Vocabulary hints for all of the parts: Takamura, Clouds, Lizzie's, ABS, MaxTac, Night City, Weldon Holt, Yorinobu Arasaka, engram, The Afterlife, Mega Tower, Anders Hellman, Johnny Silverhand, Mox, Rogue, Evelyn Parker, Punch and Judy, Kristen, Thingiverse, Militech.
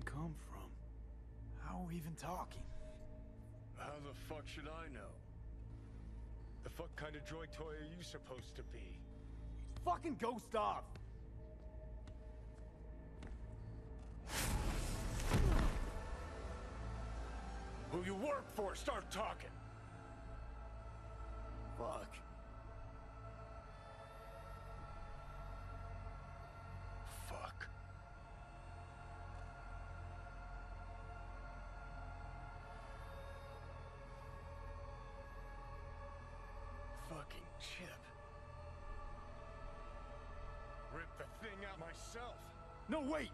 even come from? How are we even talking? How the fuck should I know? The fuck kind of droid toy are you supposed to be? Fucking ghost off! Who you work for, start talking! Fuck. Fuck. Fucking chip. Ripped the thing out myself. No, wait!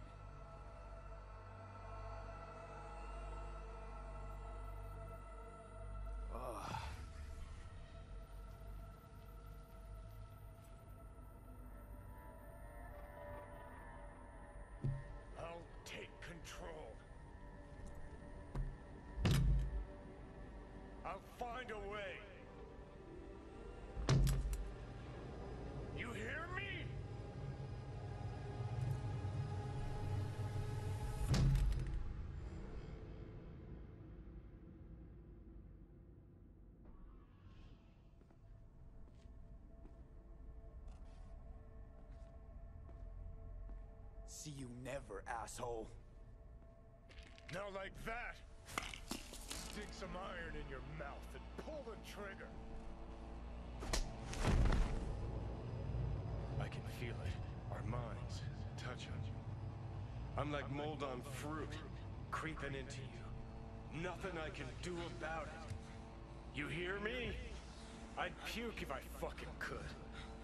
See you never, asshole. Now like that, stick some iron in your mouth and pull the trigger. I can feel it. Our minds touch on you. I'm like mold on fruit, creeping into you. Nothing I can do about it. You hear me? I'd puke if I fucking could.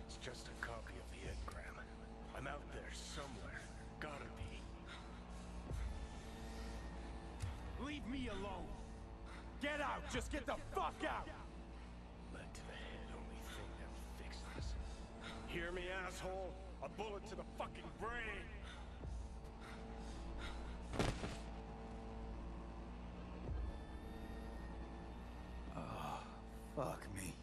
It's just a copy of the engram. I'm out there somewhere. Gotta be. Leave me alone! Get out! Just get the fuck out! Led to the head, only thing that'll fix this. Hear me, asshole? A bullet to the fucking brain! Oh, fuck me.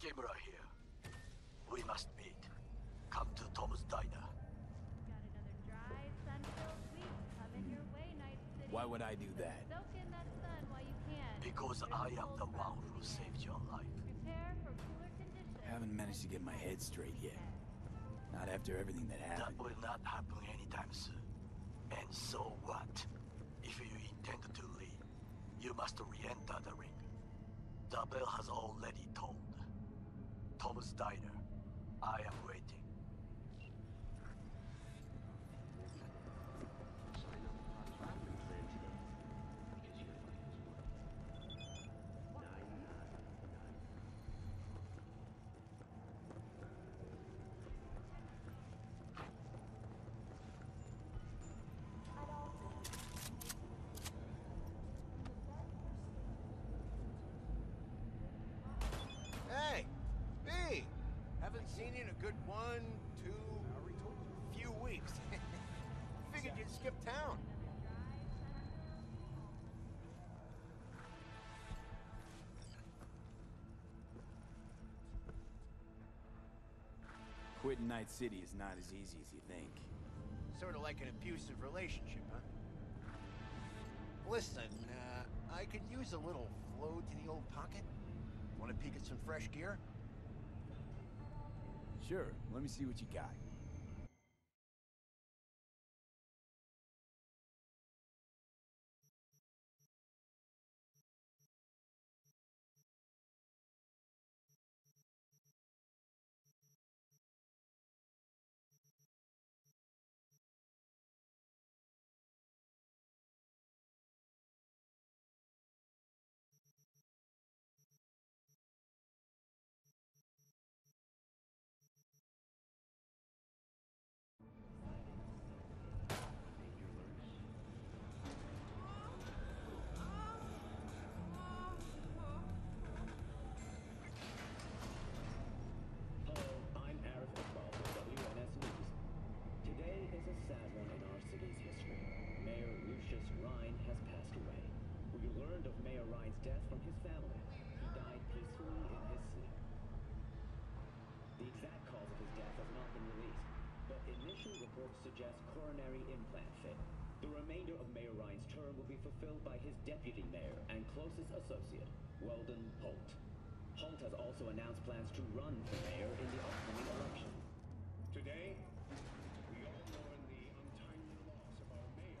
Takamura here. We must meet. Come to Tom's Diner. Got another dry, sun-filled week coming your way, Night City. Why would I do that? Soak in that sun while you can. Because I am the one who saved your life. Prepare for cooler conditions. I haven't managed to get my head straight yet. Not after everything that happened. That will not happen anytime soon. And so what? If you intend to leave, you must re-enter the ring. The bell has already tolled. Tom's Diner, I am waiting. Quitting Night City is not as easy as you think. Sort of like an abusive relationship, huh? Listen, I could use a little flow to the old pocket. Want to peek at some fresh gear? Sure, let me see what you got. Suggests coronary implant fit. The remainder of Mayor Ryan's term will be fulfilled by his deputy mayor and closest associate, Weldon Holt. Holt has also announced plans to run for mayor in the upcoming election. Today, we all mourn the untimely loss of our mayor.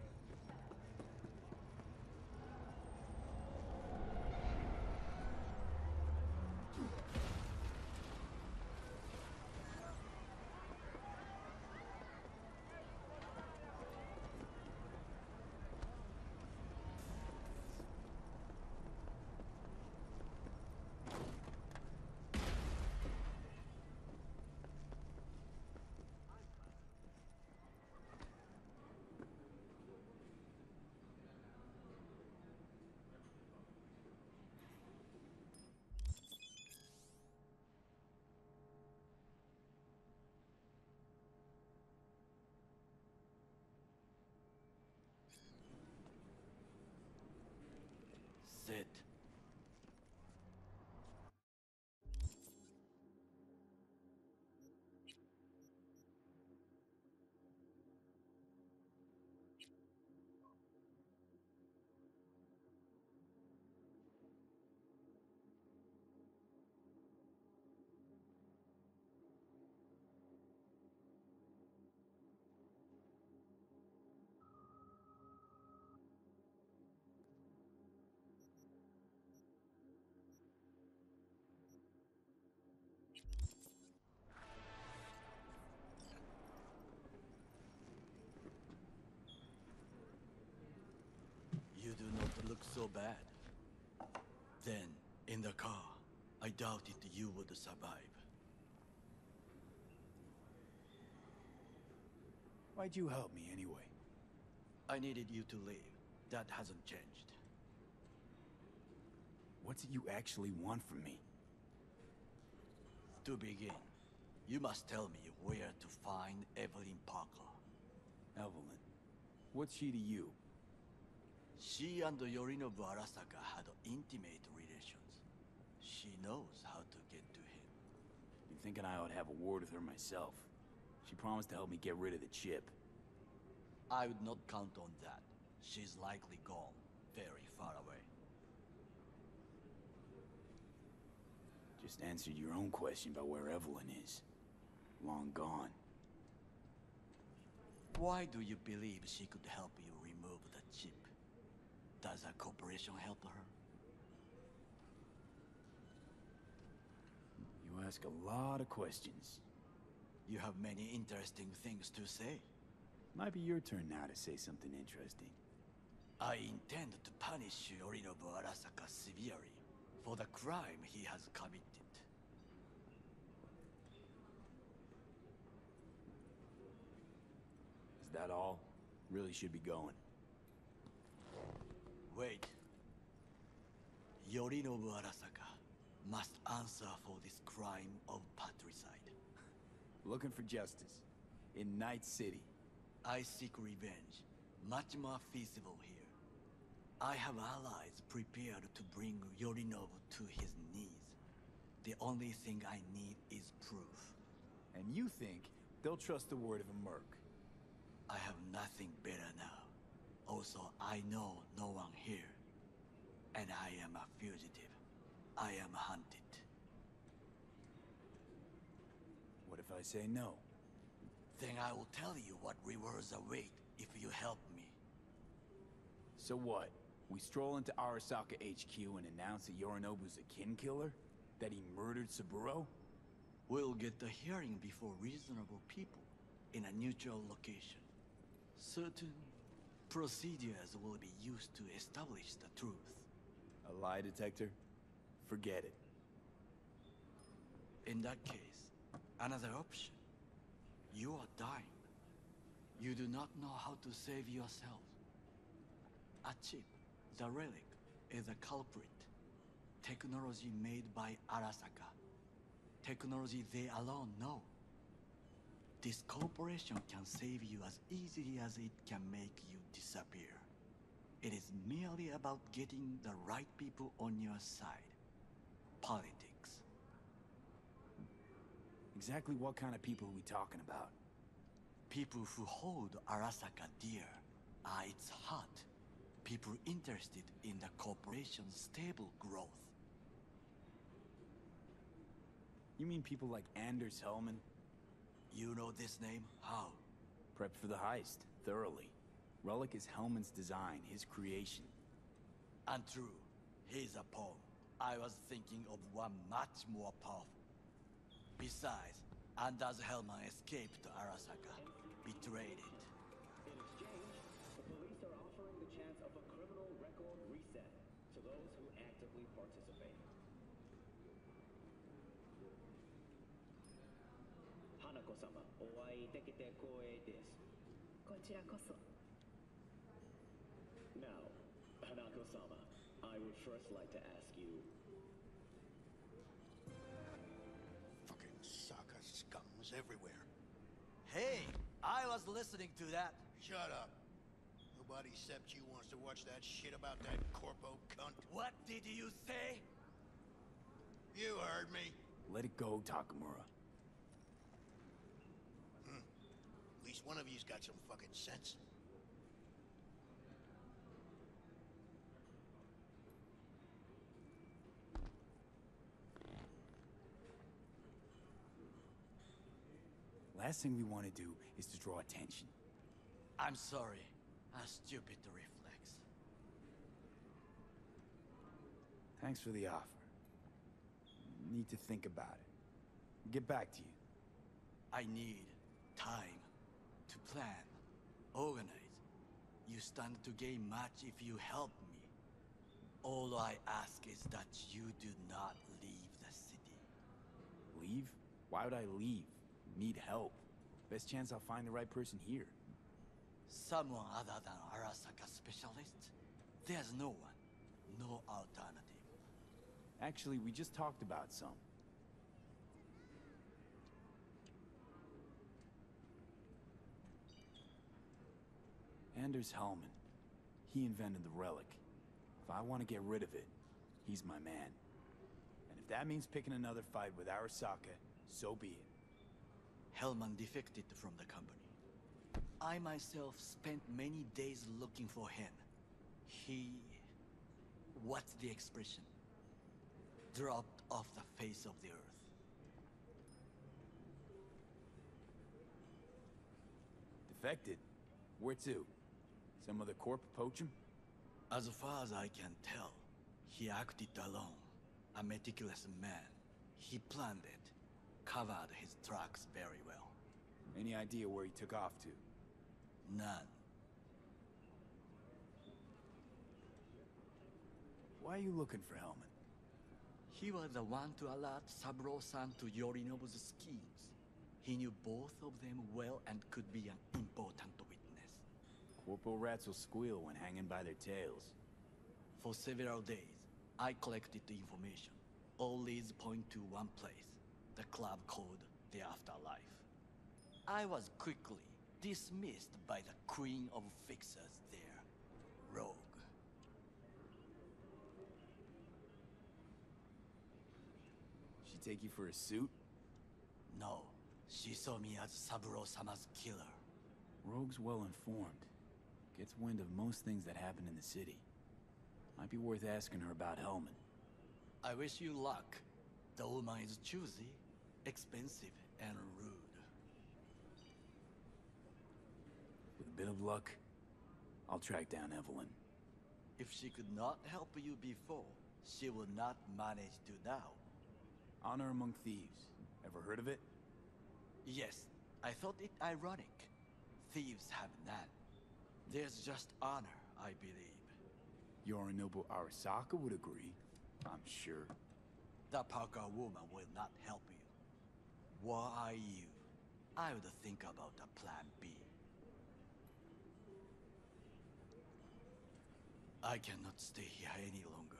It. You do not look so bad. Then, in the car, I doubted you would survive. Why'd you help me anyway? I needed you to leave. That hasn't changed. What do you actually want from me? To begin, you must tell me where to find Evelyn Parker. Evelyn, what's she to you? She and Yorinobu Arasaka had intimate relations. She knows how to get to him. thinking I ought to have a word with her myself. She promised to help me get rid of the chip. I would not count on that. She's likely gone, very far away. Just answered your own question about where Evelyn is. Long gone. Why do you believe she could help you remove the chip? Does our corporation help her? You ask a lot of questions. You have many interesting things to say. Might be your turn now to say something interesting. I intend to punish Yorinobu Arasaka severely for the crime he has committed. Is that all? Really should be going. Wait. Yorinobu Arasaka must answer for this crime of patricide. Looking for justice in Night City. I seek revenge, much more feasible here. I have allies prepared to bring Yorinobu to his knees. The only thing I need is proof. And you think they'll trust the word of a merc? I have nothing better now. Also, I know no one here. And I am a fugitive. I am hunted. What if I say no? Then I will tell you what rewards await if you help me. So what? We stroll into Arasaka HQ and announce that Yorinobu's a kin killer? That he murdered Saburo? We'll get the hearing before reasonable people in a neutral location. Certain procedures will be used to establish the truth. A lie detector? Forget it. In that case, another option. You are dying. You do not know how to save yourself. A chip, the relic, is a culprit. Technology made by Arasaka. Technology they alone know. This corporation can save you as easily as it can make you disappear. It is merely about getting the right people on your side. Politics. Exactly what kind of people are we talking about? People who hold Arasaka dear, its heart. People interested in the corporation's stable growth. You mean people like Anders Hellman? You know this name? How? Prepped for the heist, thoroughly. Relic is Hellman's design, his creation. Untrue. He's a pawn. I was thinking of one much more powerful. Besides, Anders Hellman escaped to Arasaka, betrayed it. In exchange, the police are offering the chance of a criminal record reset to those who actively participate. Hanako-sama, owai tekite koei desu. Kochira koso. Now, Hanako-sama, I would first like to ask you. Saka scum was everywhere. Hey, I was listening to that. Shut up. Nobody except you wants to watch that shit about that corpo cunt. What did you say? You heard me. Let it go, Takamura. At least one of you's got some fucking sense. Last thing we want to do is to draw attention. I'm sorry. A stupid reflex. Thanks for the offer. Need to think about it. Get back to you. I need time to plan, organize. You stand to gain much if you help me. All I ask is that you do not leave the city. Leave? Why would I leave? Need help. Best chance I'll find the right person here. Someone other than Arasaka specialist? There's no one. No alternative. Actually, we just talked about some. Anders Hellman. He invented the relic. If I want to get rid of it, he's my man. And if that means picking another fight with Arasaka, So be it. Hellman defected from the company. I myself spent many days looking for him. He... what's the expression? Dropped off the face of the earth. Defected? Where to? Some other corp poach him? As far as I can tell, he acted alone. A meticulous man. He planned it. Covered his tracks very well. Any idea where he took off to? None. Why are you looking for Hellman? He was the one to alert Saburo-san to Yorinobu's schemes. He knew both of them well and could be an important witness. Corpo rats will squeal when hanging by their tails. For several days, I collected the information. All leads point to one place. The club called The Afterlife. I was quickly dismissed by the queen of fixers there, Rogue. She take you for a suit? No. She saw me as Saburo-sama's killer. Rogue's well informed. Gets wind of most things that happen in the city. Might be worth asking her about Hellman. I wish you luck. The woman is choosy, expensive, and rude. With a bit of luck, I'll track down Evelyn. If she could not help you before, she will not manage to now. Honor among thieves. Ever heard of it? Yes, I thought it ironic. Thieves have none. There's just honor, I believe. Yorinobu Arasaka would agree, I'm sure. The Parker woman will not help you. Why are you? I would think about a plan B. I cannot stay here any longer.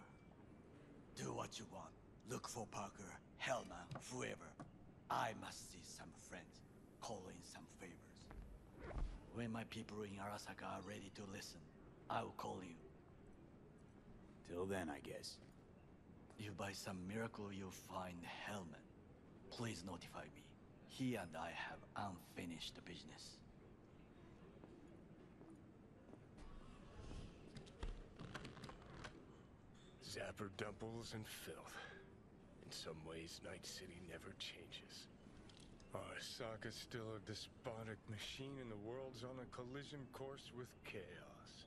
Do what you want. Look for Parker, Hellman, whoever. I must see some friends, call in some favors. When my people in Arasaka are ready to listen, I will call you. Till then, I guess. If by some miracle you find Hellman, please notify me. He and I have unfinished business. Zapper dumples and filth. In some ways, Night City never changes. Arasaka's still a despotic machine and the world's on a collision course with chaos.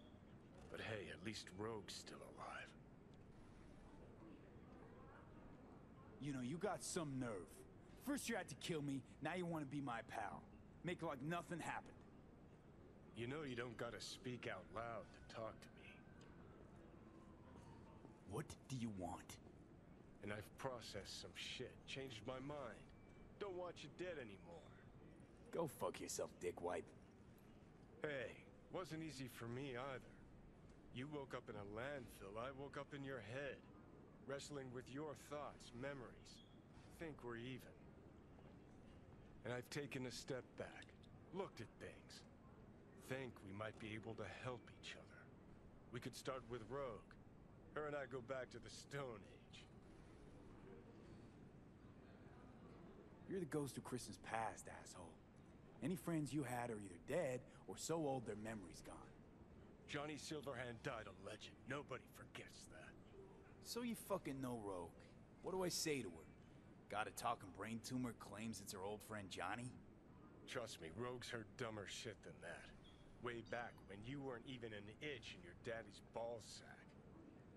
But hey, at least Rogue's still alive. You know, you got some nerve. First you had to kill me, now you want to be my pal. Make like nothing happened. You know you don't gotta speak out loud to talk to me. What do you want? And I've processed some shit, changed my mind. Don't watch it dead anymore. Go fuck yourself, dickwipe. Hey, wasn't easy for me either. You woke up in a landfill, I woke up in your head. Wrestling with your thoughts, memories. I think we're even. And I've taken a step back, looked at things. Think we might be able to help each other. We could start with Rogue. Her and I go back to the Stone Age. You're the ghost of Kristen's past, asshole. Any friends you had are either dead or so old their memory's gone. Johnny Silverhand died a legend. Nobody forgets that. So you fucking know Rogue. What do I say to her? Got a talking brain tumor, claims it's her old friend Johnny? Trust me, Rogue's heard dumber shit than that. Way back when you weren't even an itch in your daddy's ballsack.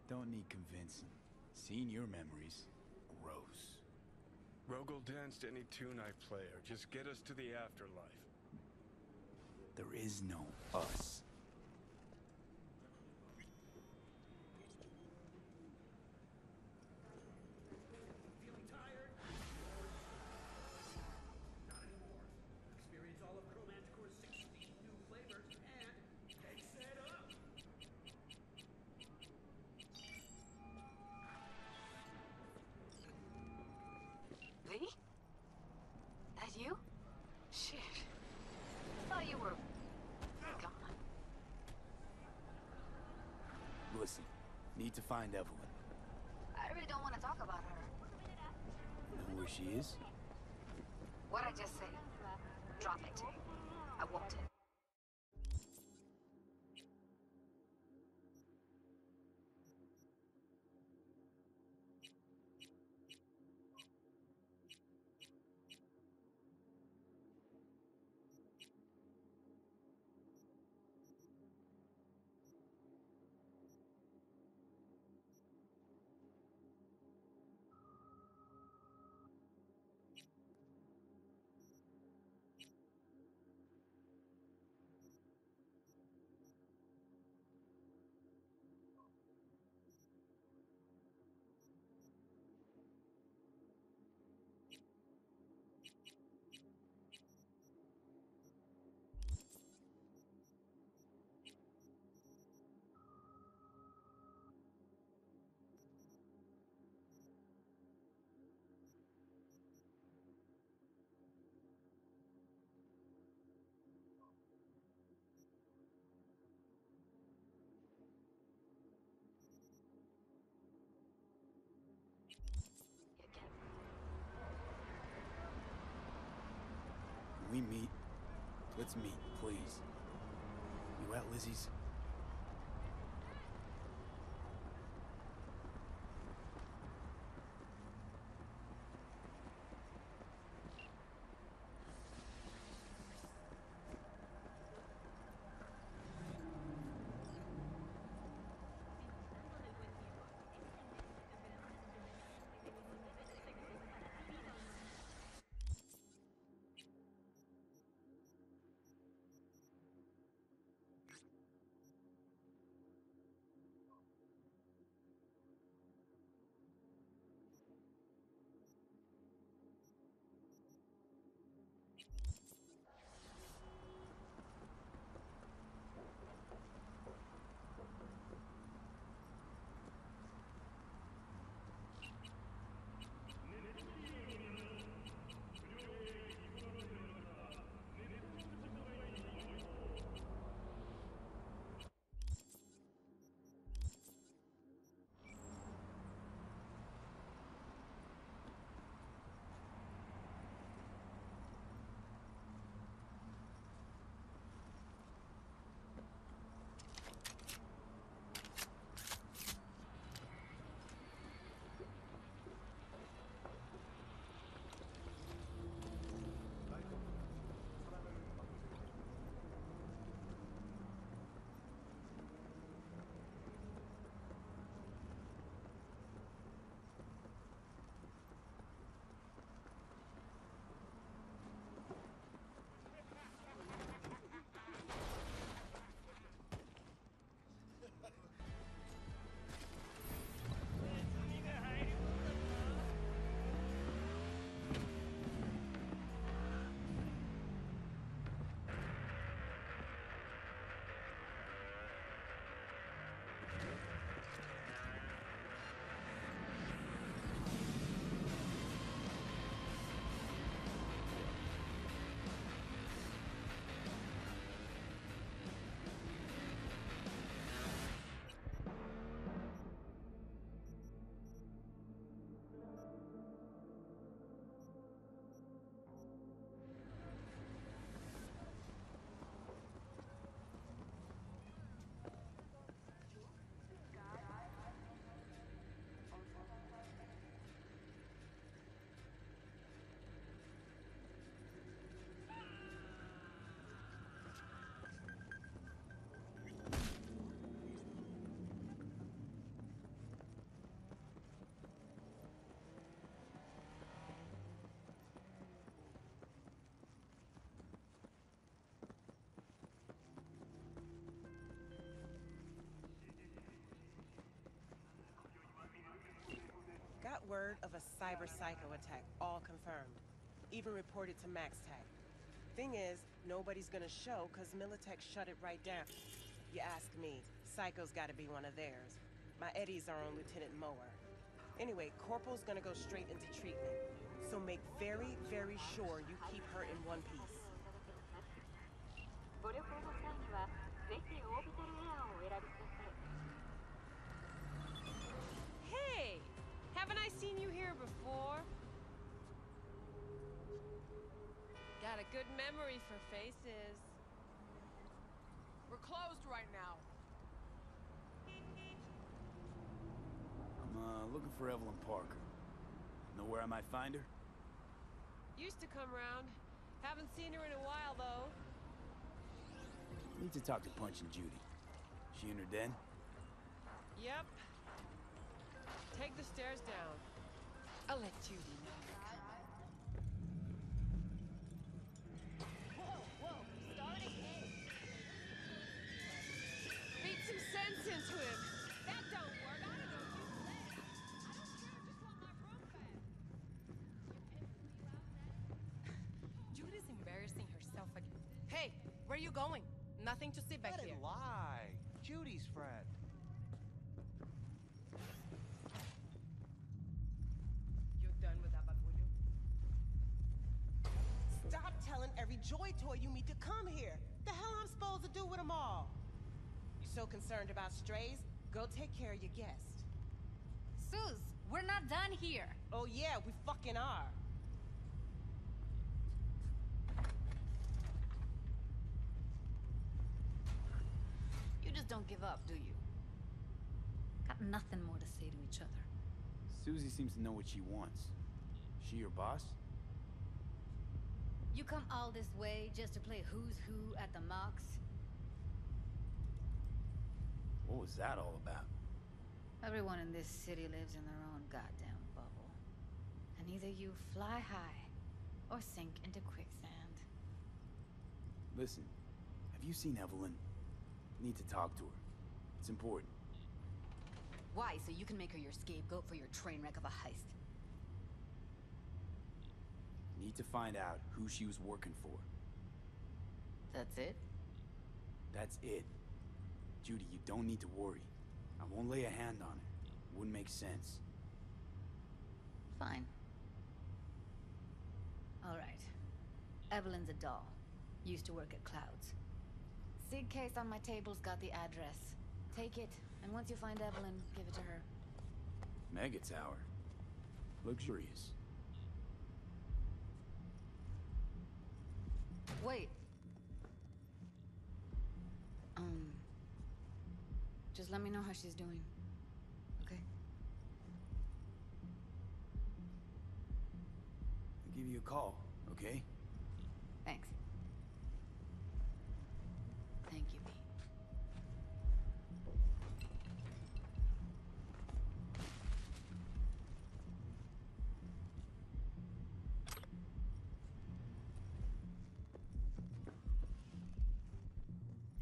Don't need convincing. Seeing your memories, gross. Rogue'll dance to any tune I play, or just get us to the afterlife. There is no us. Feeling tired? Not anymore. Experience all of Chromanticore's 16 new flavors and they set up. That you? Shit. Thought you were gone. Listen, need to find Evelyn. I really don't want to talk about her. Know where she is? What I just said. Drop it. I want it. We meet. Let's meet, please. You at Lizzie's? Got word of a cyber psycho attack, all confirmed. Even reported to MaxTac. Thing is, nobody's gonna show because Militech shut it right down. You ask me, Psycho's gotta be one of theirs. My Eddie's our own Lieutenant Mower. Anyway, Corporal's gonna go straight into treatment. So make very, very sure you keep her in one piece. Hey! Haven't I seen you here before? Good memory for faces. We're closed right now. I'm looking for Evelyn Parker. Know where I might find her? Used to come round. Haven't seen her in a while, though. I need to talk to Punch and Judy. She in her den? Yep. Take the stairs down. I'll let Judy know. Whoa, whoa, start again. Beat some sense into him. That don't work. I don't know what you said. I don't care. I just want my room back. Judy's embarrassing herself again. Hey, where are you going? Nothing to see back here. Let it lie. Judy's friend. Stop telling every joy toy you meet to come here. The hell I'm supposed to do with them all? You so concerned about strays? Go take care of your guest. Suze, we're not done here. Oh yeah, we fucking are. You just don't give up, do you? Got nothing more to say to each other. Susie seems to know what she wants. She your boss? You come all this way just to play who's who at the Mox? What was that all about? Everyone in this city lives in their own goddamn bubble. And either you fly high or sink into quicksand. Listen, have you seen Evelyn? Need to talk to her. It's important. Why? So you can make her your scapegoat for your train wreck of a heist? Need to find out who she was working for. That's it? That's it. Judy, you don't need to worry. I won't lay a hand on her. Wouldn't make sense. Fine. All right. Evelyn's a doll. Used to work at Clouds. Sig case on my table's got the address. Take it, and once you find Evelyn, give it to her. Mega Tower. Luxurious. Wait. Just let me know how she's doing. Okay? I'll give you a call, okay? Thanks. Thank you, Pete.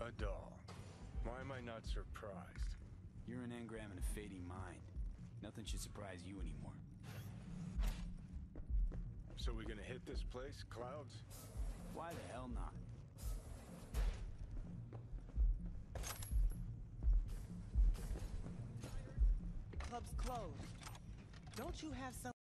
A doll. Why am I not surprised? You're an engram in a fading mind. Nothing should surprise you anymore. So we're gonna hit this place, Clouds? Why the hell not? The club's closed. Don't you have some...